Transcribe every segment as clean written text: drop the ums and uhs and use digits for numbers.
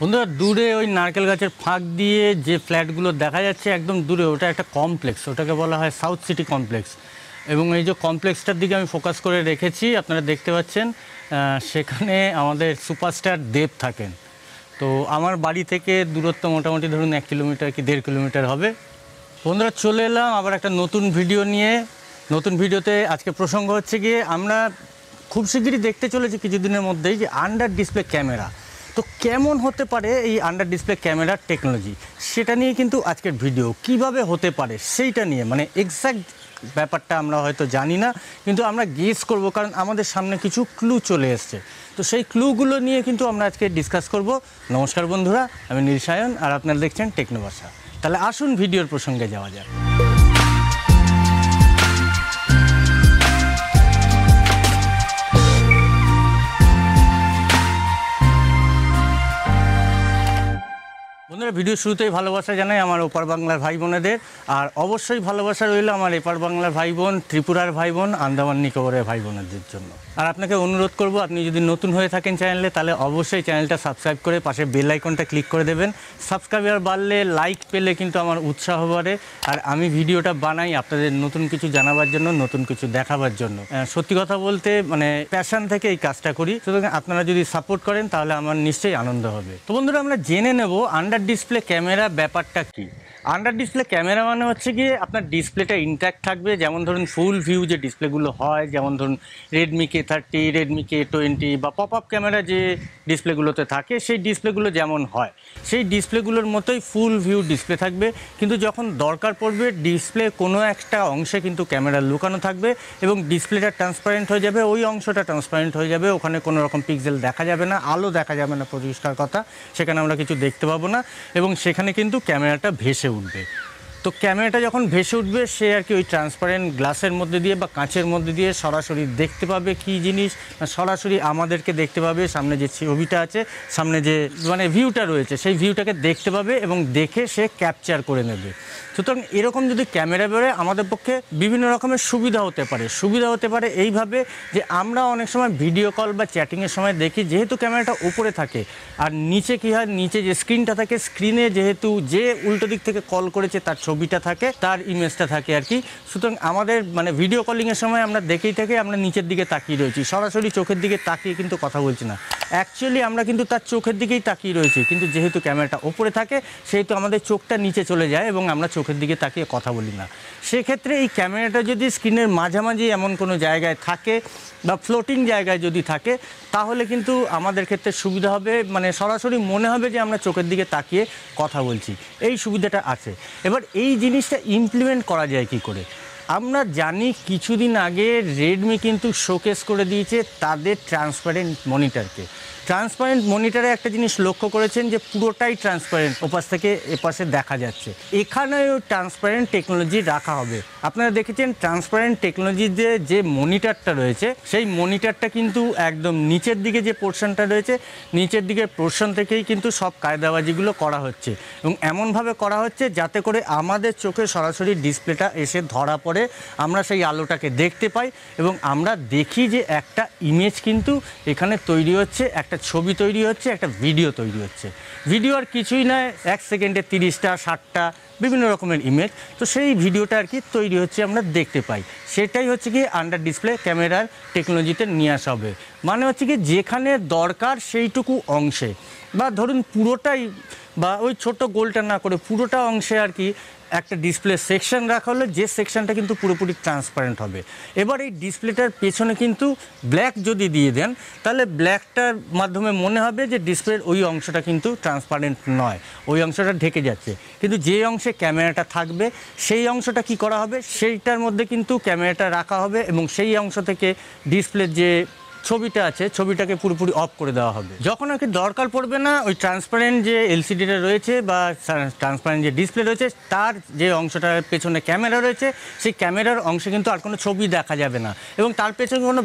বন্ধুরা দূরে ওই নারকেল গাছের ফাঁক দিয়ে যে ফ্ল্যাটগুলো দেখা যাচ্ছে একদম দূরে, ওটা একটা কমপ্লেক্স, ওটাকে বলা হয় সাউথ সিটি কমপ্লেক্স। এবং এই যে কমপ্লেক্সটার দিকে আমি ফোকাস করে রেখেছি, আপনারা দেখতে পাচ্ছেন সেখানে আমাদের সুপারস্টার দেব থাকেন। তো আমার বাড়ি থেকে দূরত্ব মোটামুটি ধরুন 1 কিলোমিটার কি 1.5 কিলোমিটার হবে। বন্ধুরা চলে এলাম আবার একটা নতুন ভিডিও নিয়ে। নতুন ভিডিওতে আজকে প্রসঙ্গ হচ্ছে গিয়ে আমরা খুব শিগগিরই দেখতে চলেছি কিছুদিনের মধ্যেই যে আন্ডার ডিসপ্লে ক্যামেরা। তো কেমন হতে পারে এই আন্ডার ডিসপ্লে ক্যামেরার টেকনোলজি, সেটা নিয়ে কিন্তু আজকের ভিডিও। কিভাবে হতে পারে সেইটা নিয়ে, মানে এক্স্যাক্ট ব্যাপারটা আমরা হয়তো জানি না, কিন্তু আমরা গেস করব, কারণ আমাদের সামনে কিছু ক্লু চলে এসছে। তো সেই ক্লুগুলো নিয়ে কিন্তু আমরা আজকে ডিসকাস করব। নমস্কার বন্ধুরা, আমি নীল সায়ন আর আপনারা দেখছেন টেকনো বাসা। তাহলে আসুন ভিডিওর প্রসঙ্গে যাওয়া যাক। ভিডিও শুরুতেই ভালোবাসা জানাই আমার ওপার বাংলার ভাই বোনেদের, আর অবশ্যই ভালোবাসা রইল আমার এপার বাংলার ভাই বোন, ত্রিপুরার ভাই বোন, আন্দামান নিকোবরের ভাই বোনেদের জন্য। আর আপনাকে অনুরোধ করব, আপনি যদি নতুন হয়ে থাকেন চ্যানেলে, তাহলে অবশ্যই চ্যানেলটা সাবস্ক্রাইব করে পাশে বেল আইকনটা ক্লিক করে দেবেন। সাবস্ক্রাইবার বাড়লে, লাইক পেলে কিন্তু আমার উৎসাহ বাড়ে, আর আমি ভিডিওটা বানাই আপনাদের নতুন কিছু জানাবার জন্য, নতুন কিছু দেখাবার জন্য। সত্যি কথা বলতে মানে প্যাশন থেকে এই কাজটা করি, সুতরাং আপনারা যদি সাপোর্ট করেন তাহলে আমার নিশ্চয়ই আনন্দ হবে। তো বন্ধুরা আমরা জেনে নেব আন্ডার ডিসপ্লে ক্যামেরা ব্যাপারটা কি। আন্ডার ডিসপ্লে ক্যামেরা মানে হচ্ছে গিয়ে আপনার ডিসপ্লেটা ইন্ট্যাক্ট থাকবে। যেমন ধরুন ফুল ভিউ যে ডিসপ্লেগুলো হয়, যেমন ধরুন রেডমি K30, রেডমি K20 বা পপ আপ ক্যামেরা যে ডিসপ্লেগুলোতে থাকে, সেই ডিসপ্লেগুলো যেমন হয় সেই ডিসপ্লেগুলোর মতোই ফুল ভিউ ডিসপ্লে থাকবে। কিন্তু যখন দরকার পড়বে ডিসপ্লে কোনো একটা অংশে কিন্তু ক্যামেরা লুকানো থাকবে এবং ডিসপ্লেটা ট্রান্সপারেন্ট হয়ে যাবে, ওই অংশটা ট্রান্সপারেন্ট হয়ে যাবে, ওখানে কোনো রকম পিক্সেল দেখা যাবে না, আলো দেখা যাবে না, পরিষ্কার কথা, সেখানে আমরা কিছু দেখতে পাবো না এবং সেখানে কিন্তু ক্যামেরাটা ভেসে উঠবে। তো ক্যামেরাটা যখন ভেসে উঠবে সে আর কি ওই ট্রান্সপারেন্ট গ্লাসের মধ্যে দিয়ে বা কাঁচের মধ্যে দিয়ে সরাসরি দেখতে পাবে কি জিনিস, সরাসরি আমাদেরকে দেখতে পাবে, সামনে যে ছবিটা আছে, সামনে যে মানে ভিউটা রয়েছে সেই ভিউটাকে দেখতে পাবে এবং দেখে সে ক্যাপচার করে নেবে। সুতরাং এরকম যদি ক্যামেরা বেরোয় আমাদের পক্ষে বিভিন্ন রকমের সুবিধা হতে পারে। সুবিধা হতে পারে এইভাবে যে আমরা অনেক সময় ভিডিও কল বা চ্যাটিংয়ের সময় দেখি, যেহেতু ক্যামেরাটা উপরে থাকে আর নিচে কী হয়, নিচে যে স্ক্রিনটা থাকে, স্ক্রিনে যেহেতু যে উল্টো দিক থেকে কল করেছে তার ছবিটা থাকে, তার ইমেজটা থাকে আর কি। সুতরাং আমাদের মানে ভিডিও কলিংয়ের সময় আমরা দেখেই থাকি আমরা নিচের দিকে তাকিয়ে রয়েছি, সরাসরি চোখের দিকে তাকিয়ে কিন্তু কথা বলছি না, অ্যাকচুয়ালি আমরা কিন্তু তার চোখের দিকেই তাকিয়ে রয়েছি, কিন্তু যেহেতু ক্যামেরাটা ওপরে থাকে সেহেতু আমাদের চোখটা নিচে চলে যায় এবং আমরা চোখের দিকে তাকিয়ে কথা বলি না। সেক্ষেত্রে এই ক্যামেরাটা যদি স্ক্রিনের মাঝামাঝি এমন কোনো জায়গায় থাকে বা ফ্লোটিং জায়গায় যদি থাকে, তাহলে কিন্তু আমাদের ক্ষেত্রে সুবিধা হবে, মানে সরাসরি মনে হবে যে আমরা চোখের দিকে তাকিয়ে কথা বলছি, এই সুবিধাটা আছে। এবার এই জিনিসটা ইমপ্লিমেন্ট করা যায় কি করে? আমরা জানি কিছুদিন আগে রেডমি কিন্তু শোকেস করে দিয়েছে তাদের ট্রান্সপারেন্ট মনিটরকে। ট্রান্সপারেন্ট মনিটরে একটা জিনিস লক্ষ্য করেছেন যে পুরোটাই ট্রান্সপারেন্ট, ওপাশ থেকে এপাশে দেখা যাচ্ছে, এখানেও ট্রান্সপারেন্ট টেকনোলজি রাখা হবে। আপনারা দেখেছেন ট্রান্সপারেন্ট টেকনোলজিতে যে মনিটরটা রয়েছে সেই মনিটরটা কিন্তু একদম নিচের দিকে যে পোর্শনটা রয়েছে, নিচের দিকের পোর্শন থেকেই কিন্তু সব কায়দাবাজিগুলো করা হচ্ছে এবং এমনভাবে করা হচ্ছে যাতে করে আমাদের চোখে সরাসরি ডিসপ্লেটা এসে ধরা পড়ে, আমরা সেই আলোটাকে দেখতে পাই এবং আমরা দেখি যে একটা ইমেজ কিন্তু এখানে তৈরি হচ্ছে, একটা ছবি তৈরি হচ্ছে, একটা ভিডিও তৈরি হচ্ছে। ভিডিও আর কিছুই নয়, 1 সেকেন্ডে 30টা 60টা বিভিন্ন রকমের ইমেজ। তো সেই ভিডিওটা আর কি তৈরি হচ্ছে, আমরা দেখতে পাই। সেটাই হচ্ছে কি আন্ডার ডিসপ্লে ক্যামেরার টেকনোলজিতে নিয়ে আসা হবে। মানে হচ্ছে কি যেখানে দরকার সেইটুকু অংশে, বা ধরুন পুরোটাই বা ওই ছোট গোলটা না করে পুরোটা অংশে আর কি একটা ডিসপ্লে সেকশন রাখা হলো, যে সেকশনটা কিন্তু পুরোপুরি ট্রান্সপারেন্ট হবে। এবার এই ডিসপ্লেটার পেছনে কিন্তু ব্ল্যাক যদি দিয়ে দেন, তাহলে ব্ল্যাকটার মাধ্যমে মনে হবে যে ডিসপ্লের ওই অংশটা কিন্তু ট্রান্সপারেন্ট নয়, ওই অংশটা ঢেকে যাচ্ছে। কিন্তু যে অংশে ক্যামেরাটা থাকবে সেই অংশটা কি করা হবে, সেইটার মধ্যে কিন্তু ক্যামেরাটা রাখা হবে এবং সেই অংশ থেকে ডিসপ্লের যে ছবিটা আছে ছবিটাকে পুরোপুরি অফ করে দেওয়া হবে। যখন আর কি দরকার পড়বে না, ওই ট্রান্সপারেন্ট যে এলসিডিটা রয়েছে বা ট্রান্সপারেন্ট যে ডিসপ্লে রয়েছে তার যে অংশটার পেছনে ক্যামেরা রয়েছে সেই ক্যামেরার অংশে কিন্তু আর কোনো ছবি দেখা যাবে না এবং তার পেছনে কোনো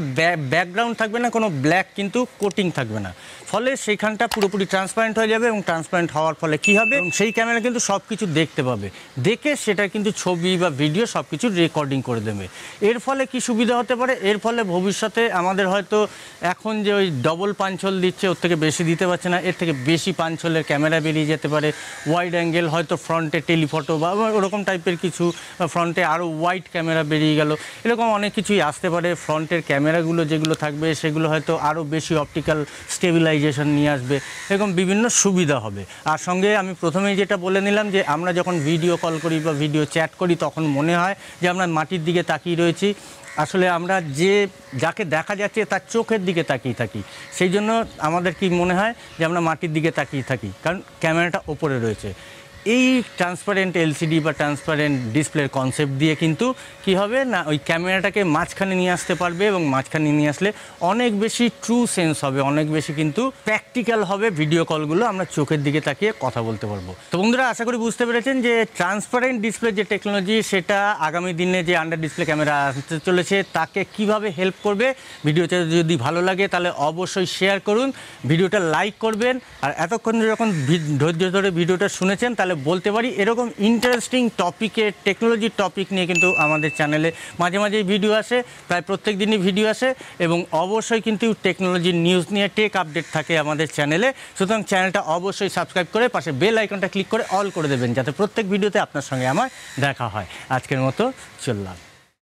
ব্যাকগ্রাউন্ড থাকবে না, কোনো ব্ল্যাক কিন্তু কোটিং থাকবে না, ফলে সেইখানটা পুরোপুরি ট্রান্সপারেন্ট হয়ে যাবে এবং ট্রান্সপারেন্ট হওয়ার ফলে কি হবে, সেই ক্যামেরা কিন্তু সব কিছু দেখতে পাবে, দেখে সেটা কিন্তু ছবি বা ভিডিও সব কিছু রেকর্ডিং করে দেবে। এর ফলে কি সুবিধা হতে পারে? এর ফলে ভবিষ্যতে আমাদের হয়তো এখন যে ওই ডবল পাঞ্চল দিচ্ছে ওর থেকে বেশি দিতে পারছে না, এর থেকে বেশি পাঞ্চলের ক্যামেরা বেরিয়ে যেতে পারে। ওয়াইড অ্যাঙ্গেল হয়তো ফ্রন্টে টেলিফটো বা ওরকম টাইপের কিছু, ফ্রন্টে আরও ওয়াইড ক্যামেরা বেরিয়ে গেল, এরকম অনেক কিছুই আসতে পারে। ফ্রন্টের ক্যামেরাগুলো যেগুলো থাকবে সেগুলো হয়তো আরও বেশি অপটিক্যাল স্টেবিলাইজেশন নিয়ে আসবে, এরকম বিভিন্ন সুবিধা হবে। আর সঙ্গে আমি প্রথমেই যেটা বলে নিলাম যে আমরা যখন ভিডিও কল করি বা ভিডিও চ্যাট করি তখন মনে হয় যে আমরা মাটির দিকে তাকিয়ে রয়েছি, আসলে আমরা যে যাকে দেখা যাচ্ছে তার চোখের দিকে তাকিয়ে থাকি, সেই জন্য আমাদের কি মনে হয় যে আমরা মাটির দিকে তাকিয়ে থাকি, কারণ ক্যামেরাটা ওপরে রয়েছে। এই ট্রান্সপারেন্ট এলসিডি বা ট্রান্সপারেন্ট ডিসপ্লের কনসেপ্ট দিয়ে কিন্তু কি হবে না, ওই ক্যামেরাটাকে মাঝখানে নিয়ে আসতে পারবে, এবং মাঝখানে নিয়ে আসলে অনেক বেশি ট্রু সেন্স হবে, অনেক বেশি কিন্তু প্র্যাকটিক্যাল হবে ভিডিও কলগুলো, আমরা চোখের দিকে তাকিয়ে কথা বলতে পারবো। তো বন্ধুরা আশা করি বুঝতে পেরেছেন যে ট্রান্সপারেন্ট ডিসপ্লে যে টেকনোলজি সেটা আগামী দিনে যে আন্ডার ডিসপ্লে ক্যামেরা আসতে চলেছে তাকে কিভাবে হেল্প করবে। ভিডিওটা যদি ভালো লাগে তাহলে অবশ্যই শেয়ার করুন, ভিডিওটা লাইক করবেন, আর এতক্ষণ যখন ধৈর্য ধরে ভিডিওটা শুনেছেন তাহলে বলতে পারি এরকম ইন্টারেস্টিং টপিকের টেকনোলজি টপিক নিয়ে কিন্তু আমাদের চ্যানেলে মাঝে মাঝে ভিডিও আসে, প্রায় প্রত্যেক দিনই ভিডিও আসে, এবং অবশ্যই কিন্তু টেকনোলজি নিউজ নিয়ে টেক আপডেট থাকে আমাদের চ্যানেলে। সুতরাং চ্যানেলটা অবশ্যই সাবস্ক্রাইব করে পাশে বেল আইকনটা ক্লিক করে অল করে দেবেন, যাতে প্রত্যেক ভিডিওতে আপনার সঙ্গে আমার দেখা হয়। আজকের মতো চললাম।